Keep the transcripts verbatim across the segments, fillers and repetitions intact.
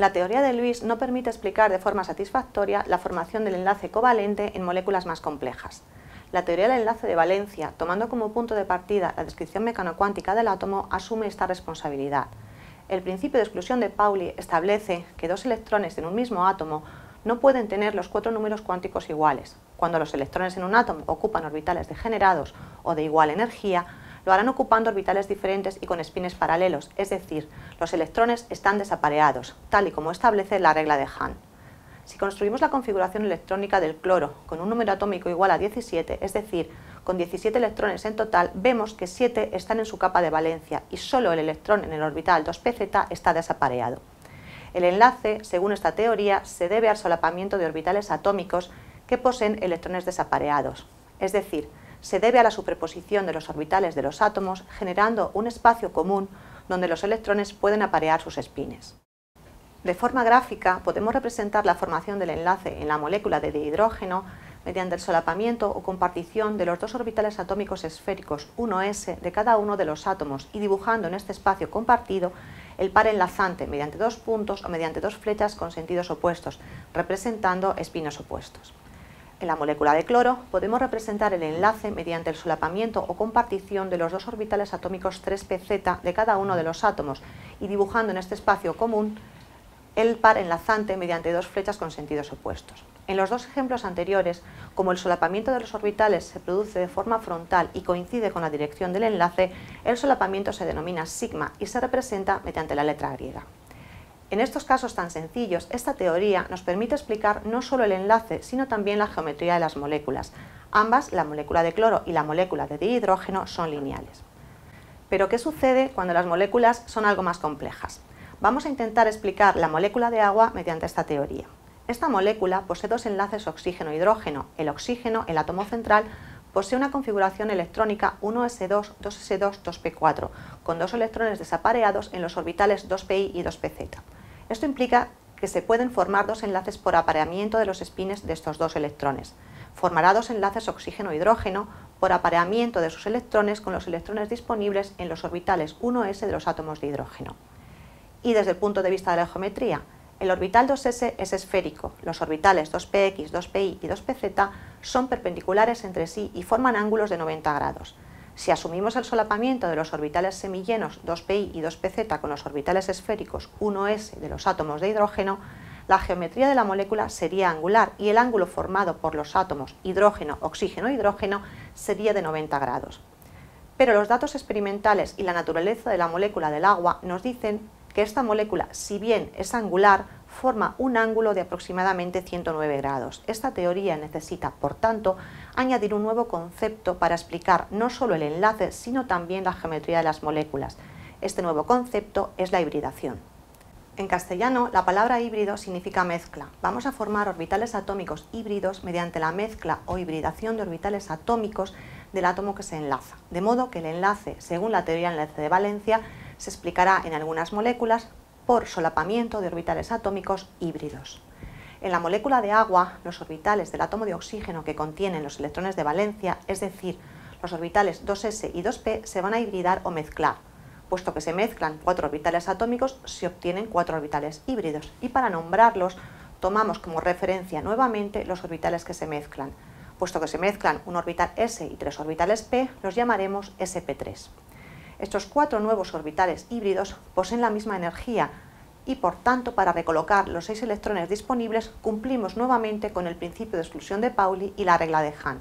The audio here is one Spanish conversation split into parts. la teoría de Lewis no permite explicar de forma satisfactoria la formación del enlace covalente en moléculas más complejas. La teoría del enlace de Valencia, tomando como punto de partida la descripción mecanocuántica del átomo, asume esta responsabilidad. El principio de exclusión de Pauli establece que dos electrones en un mismo átomo no pueden tener los cuatro números cuánticos iguales. Cuando los electrones en un átomo ocupan orbitales degenerados o de igual energía, lo harán ocupando orbitales diferentes y con espines paralelos, es decir, los electrones están desapareados, tal y como establece la regla de Hund. Si construimos la configuración electrónica del cloro con un número atómico igual a diecisiete, es decir, con diecisiete electrones en total, vemos que siete están en su capa de valencia y solo el electrón en el orbital dos p z está desapareado. El enlace, según esta teoría, se debe al solapamiento de orbitales atómicos que poseen electrones desapareados, es decir, se debe a la superposición de los orbitales de los átomos, generando un espacio común donde los electrones pueden aparear sus espines. De forma gráfica, podemos representar la formación del enlace en la molécula de dihidrógeno mediante el solapamiento o compartición de los dos orbitales atómicos esféricos uno s de cada uno de los átomos y dibujando en este espacio compartido el par enlazante mediante dos puntos o mediante dos flechas con sentidos opuestos, representando espinos opuestos. En la molécula de cloro podemos representar el enlace mediante el solapamiento o compartición de los dos orbitales atómicos tres p z de cada uno de los átomos y dibujando en este espacio común el par enlazante mediante dos flechas con sentidos opuestos. En los dos ejemplos anteriores, como el solapamiento de los orbitales se produce de forma frontal y coincide con la dirección del enlace, el solapamiento se denomina sigma y se representa mediante la letra griega. En estos casos tan sencillos, esta teoría nos permite explicar no solo el enlace, sino también la geometría de las moléculas. Ambas, la molécula de cloro y la molécula de dihidrógeno, son lineales. Pero, ¿qué sucede cuando las moléculas son algo más complejas? Vamos a intentar explicar la molécula de agua mediante esta teoría. Esta molécula posee dos enlaces oxígeno-hidrógeno. El oxígeno, el átomo central, posee una configuración electrónica uno s dos, dos s dos, dos p cuatro, con dos electrones desapareados en los orbitales dos p i y dos p z. Esto implica que se pueden formar dos enlaces por apareamiento de los espines de estos dos electrones. Formará dos enlaces oxígeno-hidrógeno por apareamiento de sus electrones con los electrones disponibles en los orbitales uno s de los átomos de hidrógeno. Y desde el punto de vista de la geometría, el orbital dos s es esférico, los orbitales dos p x, dos p y y dos p z son perpendiculares entre sí y forman ángulos de noventa grados. Si asumimos el solapamiento de los orbitales semillenos dos p i y dos p z con los orbitales esféricos uno s de los átomos de hidrógeno, la geometría de la molécula sería angular y el ángulo formado por los átomos hidrógeno, oxígeno e hidrógeno sería de noventa grados. Pero los datos experimentales y la naturaleza de la molécula del agua nos dicen que esta molécula, si bien es angular, forma un ángulo de aproximadamente ciento nueve grados. Esta teoría necesita, por tanto, añadir un nuevo concepto para explicar no solo el enlace, sino también la geometría de las moléculas. Este nuevo concepto es la hibridación. En castellano, la palabra híbrido significa mezcla. Vamos a formar orbitales atómicos híbridos mediante la mezcla o hibridación de orbitales atómicos del átomo que se enlaza. De modo que el enlace, según la teoría del enlace de Valencia, se explicará en algunas moléculas por solapamiento de orbitales atómicos híbridos. En la molécula de agua, los orbitales del átomo de oxígeno que contienen los electrones de valencia, es decir, los orbitales dos s y dos p, se van a hibridar o mezclar. Puesto que se mezclan cuatro orbitales atómicos, se obtienen cuatro orbitales híbridos y para nombrarlos tomamos como referencia nuevamente los orbitales que se mezclan. Puesto que se mezclan un orbital s y tres orbitales p, los llamaremos s p tres. Estos cuatro nuevos orbitales híbridos poseen la misma energía y, por tanto, para recolocar los seis electrones disponibles cumplimos nuevamente con el principio de exclusión de Pauli y la regla de Hund.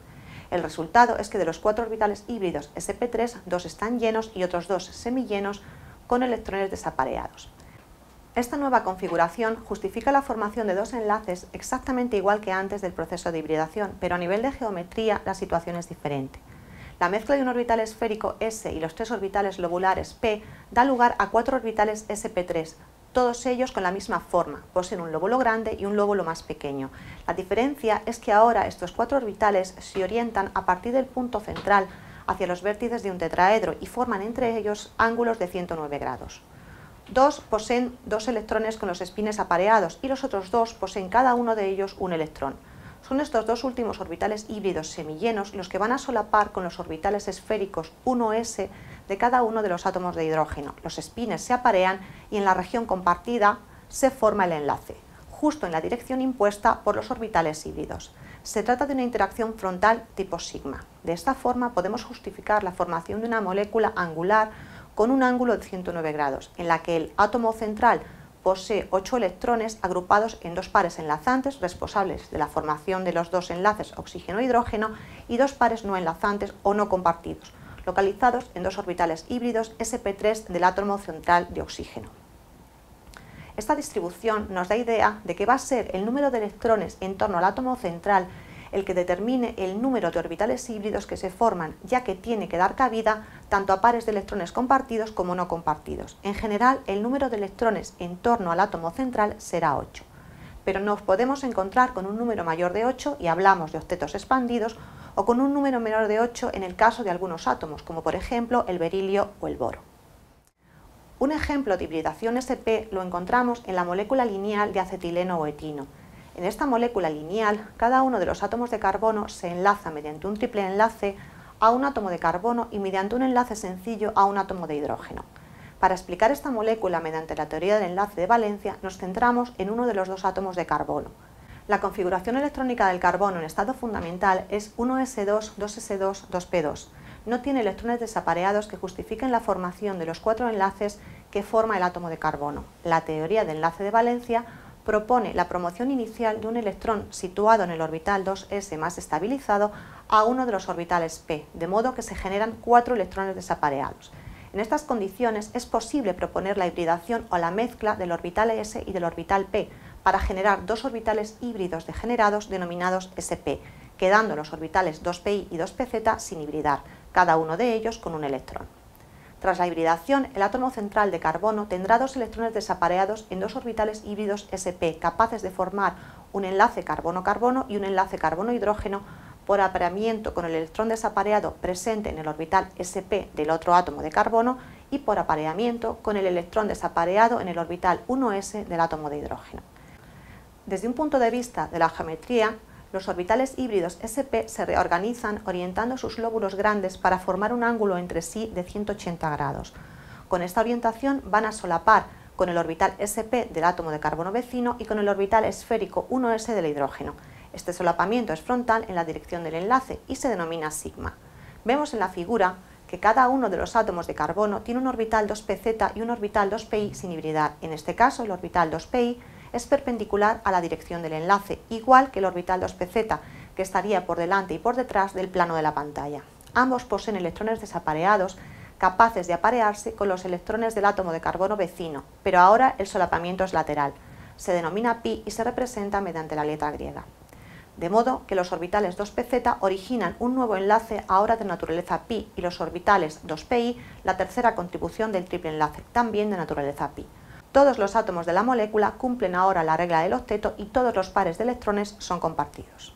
El resultado es que de los cuatro orbitales híbridos s p tres, dos están llenos y otros dos semillenos con electrones desapareados. Esta nueva configuración justifica la formación de dos enlaces exactamente igual que antes del proceso de hibridación, pero a nivel de geometría la situación es diferente. La mezcla de un orbital esférico S y los tres orbitales lobulares P da lugar a cuatro orbitales s p tres, todos ellos con la misma forma, poseen un lóbulo grande y un lóbulo más pequeño. La diferencia es que ahora estos cuatro orbitales se orientan a partir del punto central hacia los vértices de un tetraedro y forman entre ellos ángulos de ciento nueve grados. Dos poseen dos electrones con los espines apareados y los otros dos poseen cada uno de ellos un electrón. Son estos dos últimos orbitales híbridos semillenos los que van a solapar con los orbitales esféricos uno s de cada uno de los átomos de hidrógeno. Los espines se aparean y en la región compartida se forma el enlace, justo en la dirección impuesta por los orbitales híbridos. Se trata de una interacción frontal tipo sigma. De esta forma podemos justificar la formación de una molécula angular con un ángulo de ciento nueve grados, en la que el átomo central posee ocho electrones agrupados en dos pares enlazantes responsables de la formación de los dos enlaces oxígeno-hidrógeno y dos pares no enlazantes o no compartidos, localizados en dos orbitales híbridos s p tres del átomo central de oxígeno. Esta distribución nos da idea de que va a ser el número de electrones en torno al átomo central el que determine el número de orbitales híbridos que se forman, ya que tiene que dar cabida tanto a pares de electrones compartidos como no compartidos. En general, el número de electrones en torno al átomo central será ocho, pero nos podemos encontrar con un número mayor de ocho y hablamos de octetos expandidos, o con un número menor de ocho en el caso de algunos átomos, como por ejemplo el berilio o el boro. Un ejemplo de hibridación s p lo encontramos en la molécula lineal de acetileno o etino. En esta molécula lineal, cada uno de los átomos de carbono se enlaza mediante un triple enlace a un átomo de carbono y mediante un enlace sencillo a un átomo de hidrógeno. Para explicar esta molécula mediante la teoría del enlace de Valencia, nos centramos en uno de los dos átomos de carbono. La configuración electrónica del carbono en estado fundamental es uno s dos, dos s dos, dos p dos. No tiene electrones desapareados que justifiquen la formación de los cuatro enlaces que forma el átomo de carbono. La teoría del enlace de Valencia propone la promoción inicial de un electrón situado en el orbital dos s más estabilizado a uno de los orbitales p, de modo que se generan cuatro electrones desapareados. En estas condiciones es posible proponer la hibridación o la mezcla del orbital s y del orbital p para generar dos orbitales híbridos degenerados denominados s p, quedando los orbitales dos p i y dos p z sin hibridar, cada uno de ellos con un electrón. Tras la hibridación, el átomo central de carbono tendrá dos electrones desapareados en dos orbitales híbridos s p, capaces de formar un enlace carbono-carbono y un enlace carbono-hidrógeno por apareamiento con el electrón desapareado presente en el orbital s p del otro átomo de carbono y por apareamiento con el electrón desapareado en el orbital uno s del átomo de hidrógeno. Desde un punto de vista de la geometría, los orbitales híbridos s p se reorganizan orientando sus lóbulos grandes para formar un ángulo entre sí de ciento ochenta grados. Con esta orientación van a solapar con el orbital s p del átomo de carbono vecino y con el orbital esférico uno s del hidrógeno. Este solapamiento es frontal en la dirección del enlace y se denomina sigma. Vemos en la figura que cada uno de los átomos de carbono tiene un orbital dos p z y un orbital dos p i sin hibridar. En este caso, el orbital dos p i es perpendicular a la dirección del enlace, igual que el orbital dos p z, que estaría por delante y por detrás del plano de la pantalla. Ambos poseen electrones desapareados, capaces de aparearse con los electrones del átomo de carbono vecino, pero ahora el solapamiento es lateral. Se denomina pi y se representa mediante la letra griega. De modo que los orbitales dos p z originan un nuevo enlace ahora de naturaleza pi y los orbitales dos p i, la tercera contribución del triple enlace, también de naturaleza pi. Todos los átomos de la molécula cumplen ahora la regla del octeto y todos los pares de electrones son compartidos.